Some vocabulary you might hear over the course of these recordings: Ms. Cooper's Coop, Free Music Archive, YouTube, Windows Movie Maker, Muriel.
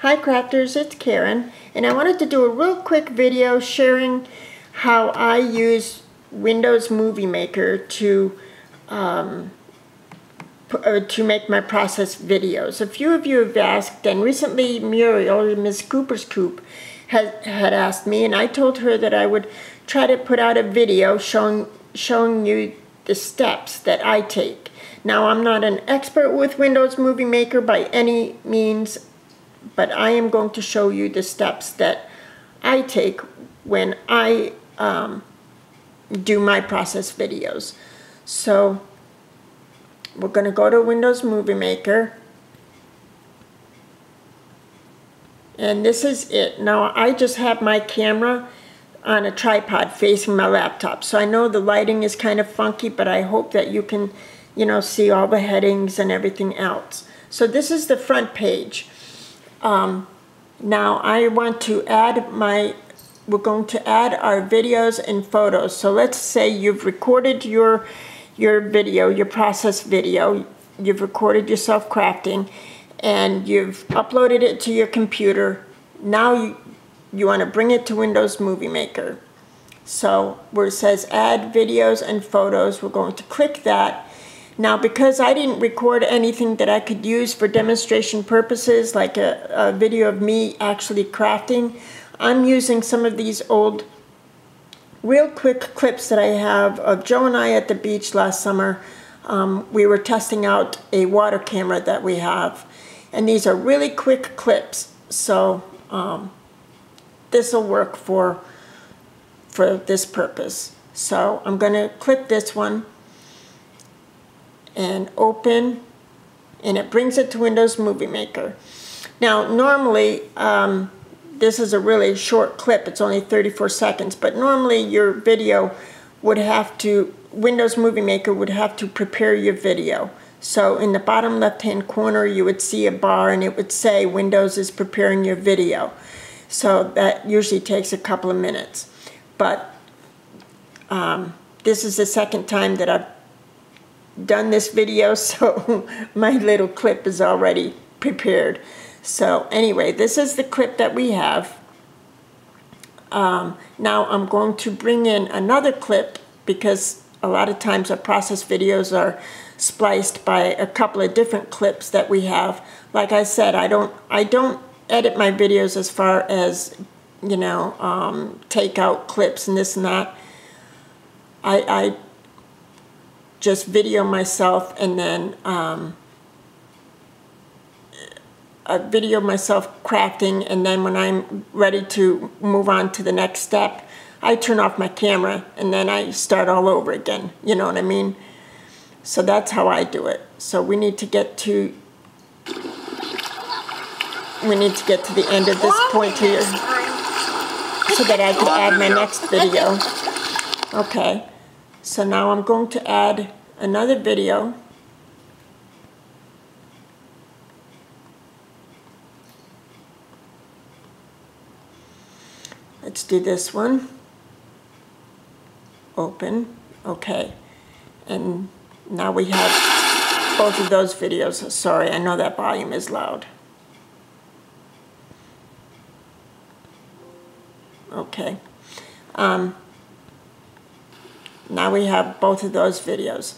Hi crafters, it's Karen, and I wanted to do a real quick video sharing how I use Windows Movie Maker to make my process videos. A few of you have asked, and recently Muriel, Ms. Cooper's Coop, had asked me, and I told her that I would try to put out a video showing you the steps that I take. Now, I'm not an expert with Windows Movie Maker by any means, but I am going to show you the steps that I take when I do my process videos. So we're going to go to Windows Movie Maker, and this is it. Now I just have my camera on a tripod facing my laptop, so I know the lighting is kind of funky, but I hope that you can, you know, see all the headings and everything else. So this is the front page. Now I want to add we're going to add our videos and photos. So let's say you've recorded your video, your process video, you've recorded yourself crafting, and you've uploaded it to your computer. Now you want to bring it to Windows Movie Maker. So where it says add videos and photos, we're going to click that. Now, because I didn't record anything that I could use for demonstration purposes, like a video of me actually crafting, I'm using some of these old real quick clips that I have of Joe and I at the beach last summer. We were testing out a water camera that we have, and these are really quick clips, so this will work for this purpose. So I'm going to click this one and open, and it brings it to Windows Movie Maker. Now normally, this is a really short clip, it's only 34 seconds, but normally your video would have to, Windows Movie Maker would have to prepare your video. So in the bottom left-hand corner you would see a bar and it would say Windows is preparing your video. So that usually takes a couple of minutes. But this is the second time that I've done this video, so my little clip is already prepared. So anyway, this is the clip that we have. Now I'm going to bring in another clip, because a lot of times our process videos are spliced by a couple of different clips that we have. Like I said, I don't edit my videos as far as, you know, take out clips and this and that. I just video myself, and then I video myself crafting, and then when I'm ready to move on to the next step, I turn off my camera and then I start all over again, you know what I mean? So that's how I do it. So we need to get to the end of this point here so that I can add my next video. Okay. So now I'm going to add another video. Let's do this one. Open. Okay. And now we have both of those videos. Sorry, I know that volume is loud. Okay. Now we have both of those videos.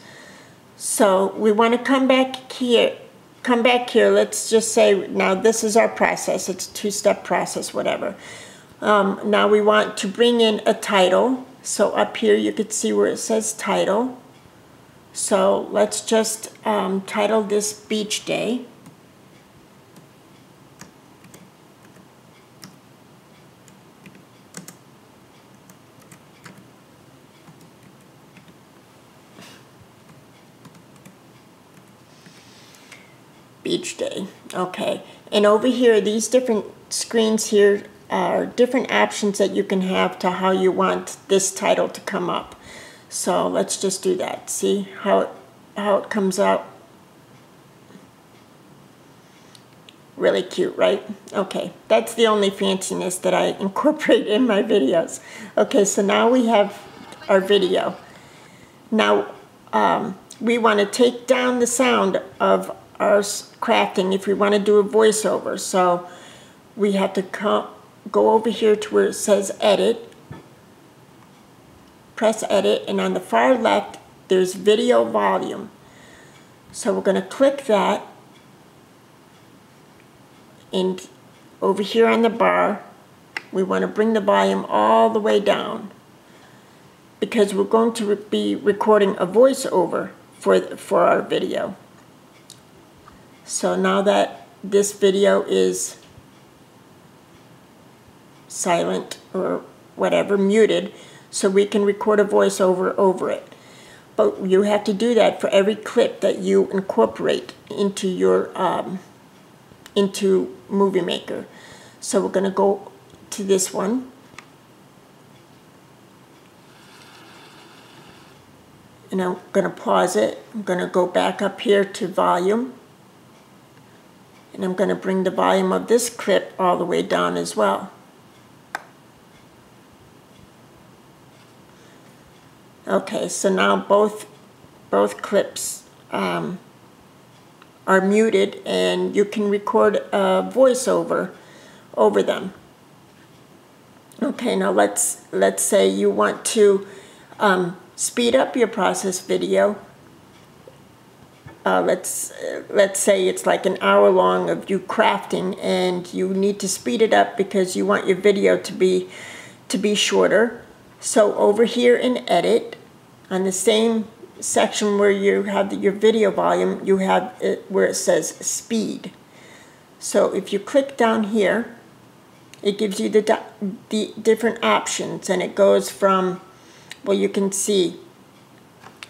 So we want to come back here. Let's just say, now this is our process. It's a two-step process, whatever. Now we want to bring in a title. So up here you could see where it says title. So let's just title this Beach Day. Each day. Okay, and over here, these different screens here are different options that you can have to how you want this title to come up. So let's just do that. See how it comes out? Really cute, right? Okay, that's the only fanciness that I incorporate in my videos. Okay, so now we have our video. Now we want to take down the sound of our crafting if we want to do a voiceover. So we have to go over here to where it says edit, press edit, and on the far left there's video volume. So we're going to click that, and over here on the bar we want to bring the volume all the way down because we're going to be recording a voiceover for our video. So now that this video is silent or whatever, muted, so we can record a voiceover over it. But you have to do that for every clip that you incorporate into your into Movie Maker. So we're going to go to this one, and I'm going to pause it. I'm going to go back up here to volume, and I'm going to bring the volume of this clip all the way down as well. Okay, so now both clips are muted, and you can record a voiceover over them. Okay, now let's say you want to speed up your process video. Let's say it's like an hour long of you crafting, and you need to speed it up because you want your video to be shorter. So over here in edit, on the same section where you have your video volume, you have it where it says speed. So if you click down here, it gives you the different options, and it goes from, well, you can see.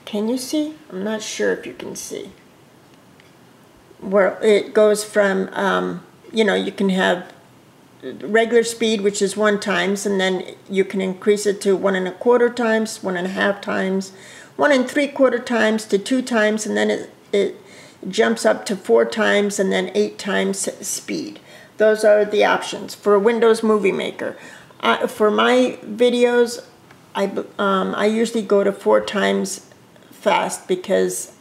Can you see? I'm not sure if you can see. Well, it goes from, you know, you can have regular speed, which is 1 times, and then you can increase it to 1 1/4 times, 1 1/2 times, 1 3/4 times to 2 times, and then it jumps up to 4 times and then 8 times speed. Those are the options for Windows Movie Maker. For my videos, I usually go to 4 times fast because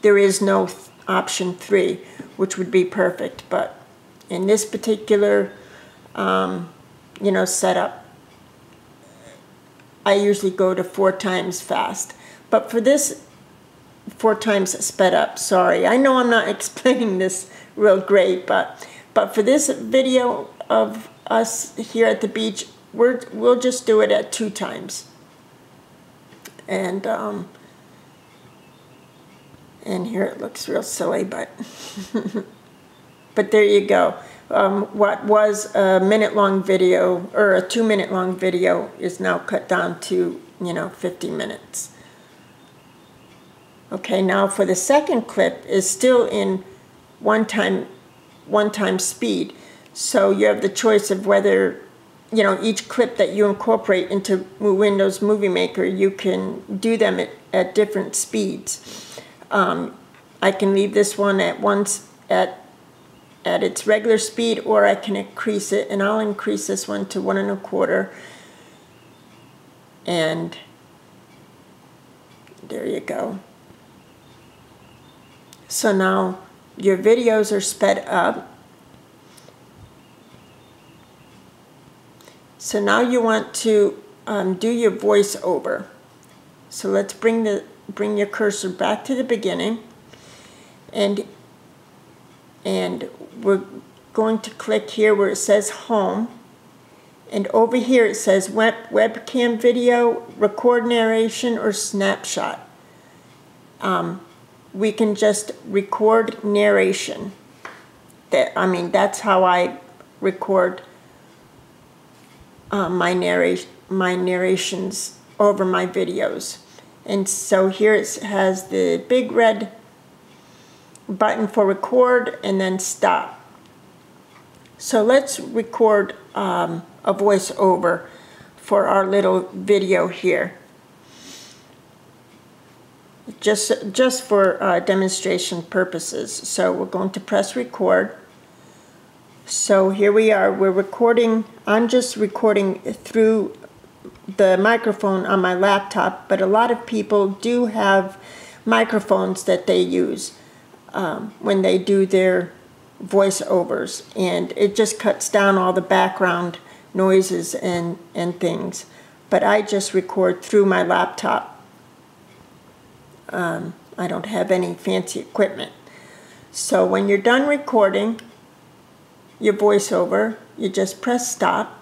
there is no option 3, which would be perfect, but in this particular, you know, setup, I usually go to 4 times fast. But for this, 4 times sped up, sorry. I know I'm not explaining this real great, but for this video of us here at the beach, we'll just do it at 2 times. And here it looks real silly, but... But there you go. What was a minute-long video or a 2-minute-long video is now cut down to, you know, 50 minutes. Okay, now for the second clip is still in one-time speed. So you have the choice of whether, you know, each clip that you incorporate into Windows Movie Maker, you can do them at different speeds. I can leave this one at its regular speed, or I can increase it, and I'll increase this one to 1 1/4. And there you go. So now your videos are sped up. So now you want to do your voiceover. So let's bring your cursor back to the beginning, and we're going to click here where it says home, and over here it says webcam video, record narration, or snapshot. We can just record narration. That's how I record my narrations over my videos. And so here it has the big red button for record and then stop. So let's record a voiceover for our little video here, just for demonstration purposes. So we're going to press record. So here we are, we're recording. I'm just recording through the microphone on my laptop, but a lot of people do have microphones that they use when they do their voiceovers, and it just cuts down all the background noises and things. But I just record through my laptop. I don't have any fancy equipment. So when you're done recording your voiceover, you just press stop,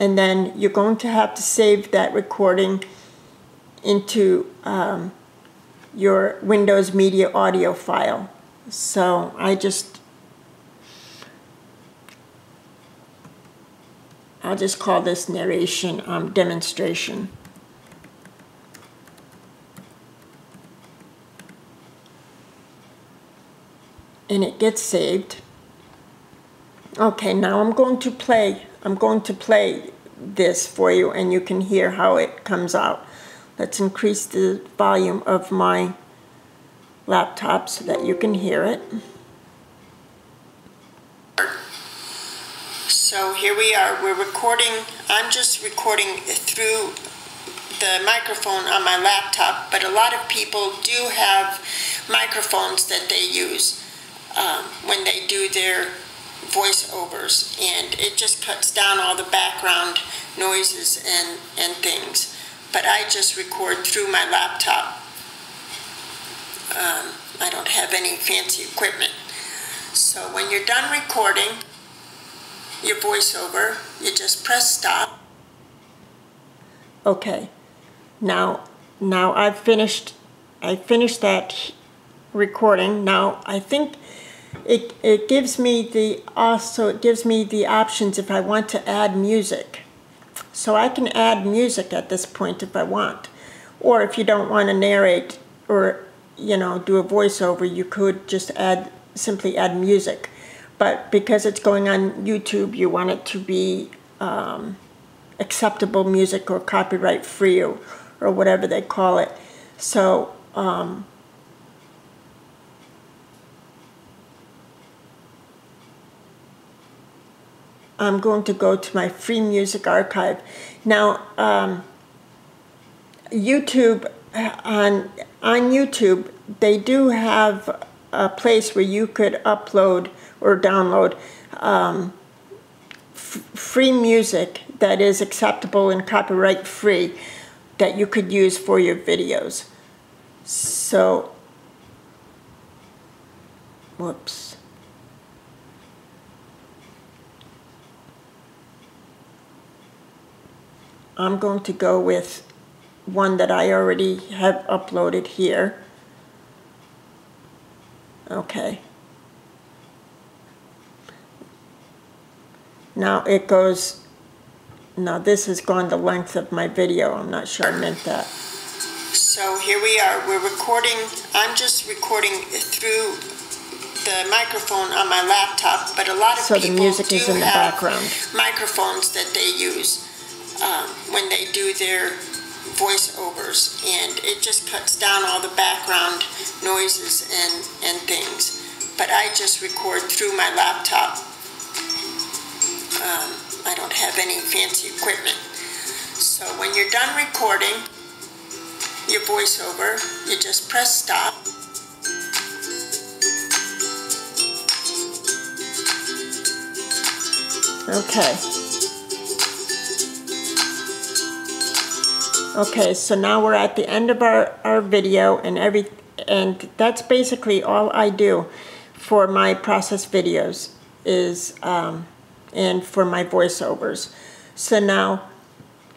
and then you're going to have to save that recording into your Windows Media Audio file. So I'll just call this narration demonstration. And it gets saved. Okay, now I'm going to play this for you, and you can hear how it comes out. Let's increase the volume of my laptop so that you can hear it. So here we are, we're recording. I'm just recording through the microphone on my laptop, but a lot of people do have microphones that they use when they do their voiceovers, and it just cuts down all the background noises and things. But I just record through my laptop. I don't have any fancy equipment. So when you're done recording your voiceover, you just press stop. Okay, now I finished that recording. Now I think it gives me the options if I want to add music. So I can add music at this point if I want. Or if you don't want to narrate or, you know, do a voiceover, you could just simply add music. But because it's going on YouTube, you want it to be acceptable music or copyright free or whatever they call it. So I'm going to go to my Free Music Archive. Now, YouTube, on YouTube, they do have a place where you could upload or download free music that is acceptable and copyright free that you could use for your videos. So, whoops. I'm going to go with one that I already have uploaded here. Okay. Now it goes, now this has gone the length of my video. I'm not sure I meant that. So here we are, we're recording. I'm just recording through the microphone on my laptop, but a lot of people do have microphones that they use when they do their voiceovers, and it just cuts down all the background noises and things. But I just record through my laptop. I don't have any fancy equipment. So when you're done recording your voiceover, you just press stop. Okay. Okay, so now we're at the end of our video, and that's basically all I do for my process videos is, and for my voiceovers. So now,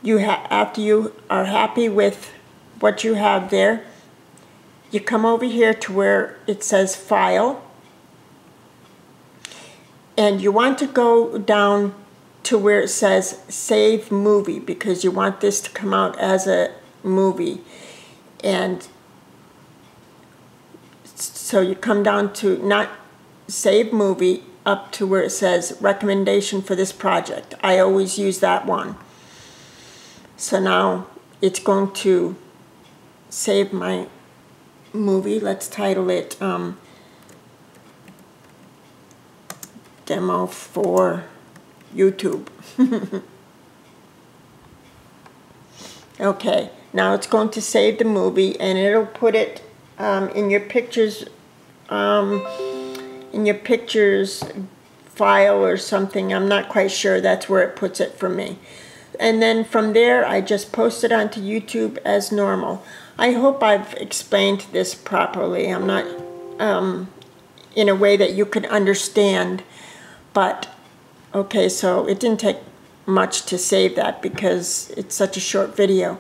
after you are happy with what you have there, you come over here to where it says File, and you want to go down to where it says Save Movie, because you want this to come out as a movie. And so you come down to not Save Movie, up to where it says Recommendation for this project. I always use that one. So now it's going to save my movie. Let's title it Demo for YouTube. Okay, now it's going to save the movie, and it'll put it in your pictures in your pictures file or something. I'm not quite sure. That's where it puts it for me. And then from there, I just post it onto YouTube as normal. I hope I've explained this properly. I'm not in a way that you could understand, but okay, so it didn't take much to save that because it's such a short video.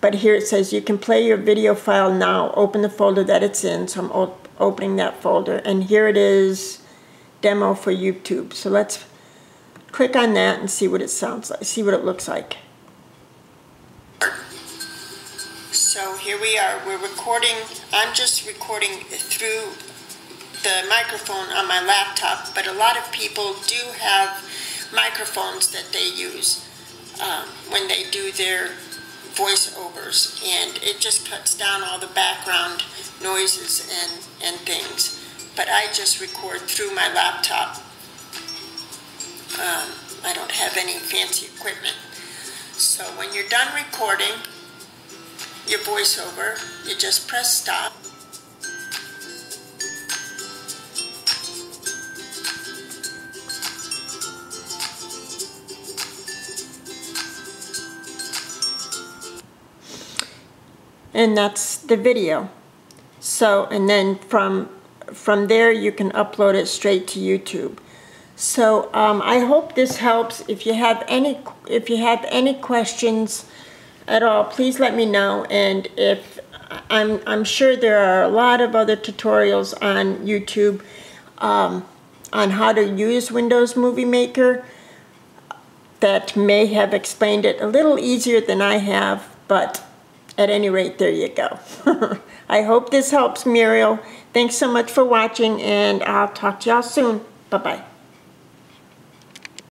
But here it says you can play your video file now. Open the folder that it's in. So I'm opening that folder, and here it is, demo for YouTube. So let's click on that and see what it sounds like, see what it looks like. So here we are, we're recording. I'm just recording through the microphone on my laptop, but a lot of people do have microphones that they use when they do their voiceovers, and it just cuts down all the background noises and things. But I just record through my laptop. I don't have any fancy equipment. So when you're done recording your voiceover, you just press stop. And that's the video. So, and then from there you can upload it straight to YouTube. So I hope this helps. If you have any questions at all, please let me know. And if I'm sure there are a lot of other tutorials on YouTube on how to use Windows Movie Maker that may have explained it a little easier than I have. But at any rate, there you go. I hope this helps, Muriel. Thanks so much for watching, and I'll talk to y'all soon. Bye bye.